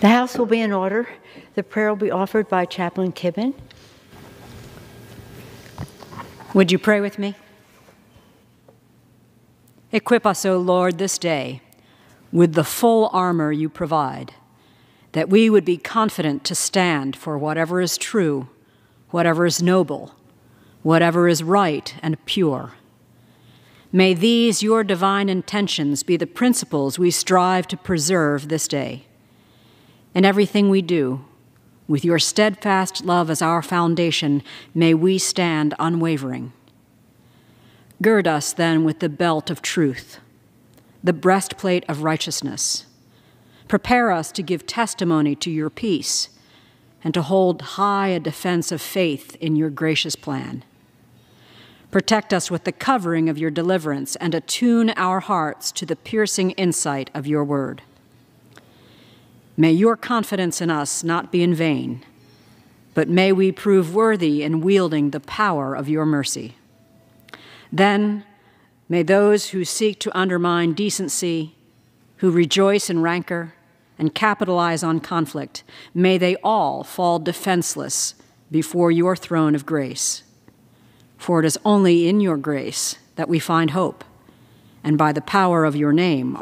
The house will be in order. The prayer will be offered by Chaplain Kibben. Would you pray with me? Equip us, O Lord, this day with the full armor you provide, that we would be confident to stand for whatever is true, whatever is noble, whatever is right and pure. May these, your divine intentions, be the principles we strive to preserve this day. In everything we do, with your steadfast love as our foundation, may we stand unwavering. Gird us, then, with the belt of truth, the breastplate of righteousness. Prepare us to give testimony to your peace and to hold high a defense of faith in your gracious plan. Protect us with the covering of your deliverance and attune our hearts to the piercing insight of your word. May your confidence in us not be in vain, but may we prove worthy in wielding the power of your mercy. Then may those who seek to undermine decency, who rejoice in rancor and capitalize on conflict, may they all fall defenseless before your throne of grace. For it is only in your grace that we find hope, and by the power of your name